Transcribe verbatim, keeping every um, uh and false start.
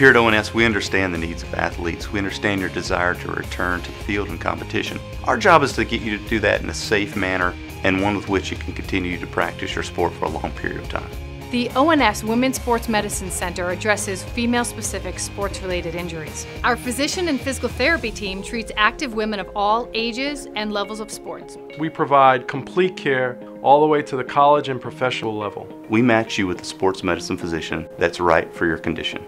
Here at O N S, we understand the needs of athletes. We understand your desire to return to the field and competition. Our job is to get you to do that in a safe manner and one with which you can continue to practice your sport for a long period of time. The O N S Women's Sports Medicine Center addresses female-specific sports-related injuries. Our physician and physical therapy team treats active women of all ages and levels of sports. We provide complete care all the way to the college and professional level. We match you with a sports medicine physician that's right for your condition.